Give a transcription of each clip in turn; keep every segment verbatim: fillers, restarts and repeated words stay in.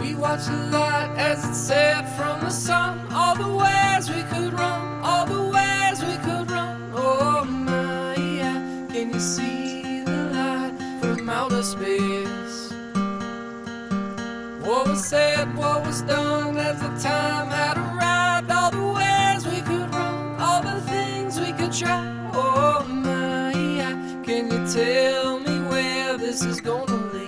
We watched the light as it set from the sun. All the ways we could run, all the ways we could run. Oh my, yeah. Can you see the light from outer space? What was said, what was done as the time had arrived. All the ways we could run, all the things we could try. Oh my, yeah. Can you tell me where this is gonna lead?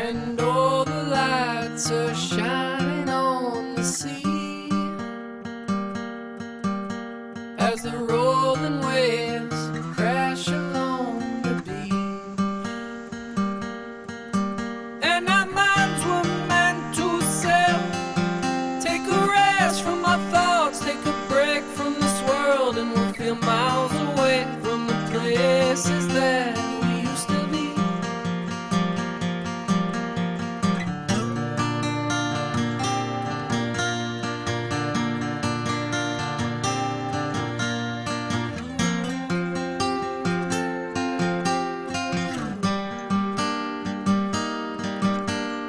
And all the lights are shining on the sea as the rolling waves crash along the beach. And our minds were meant to sail. Take a rest from our thoughts, take a break from this world, and we'll feel miles away from the places that we used to be.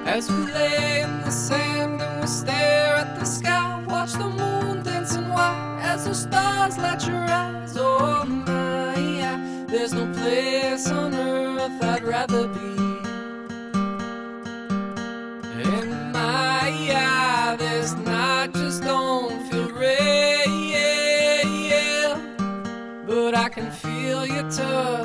As we lay in the sand and we stare at the sky, watch the moon dancing wide as the stars light your eyes. Oh my, yeah. There's no place on earth I'd rather be. And my, yeah, this night just don't feel real, but I can feel your touch.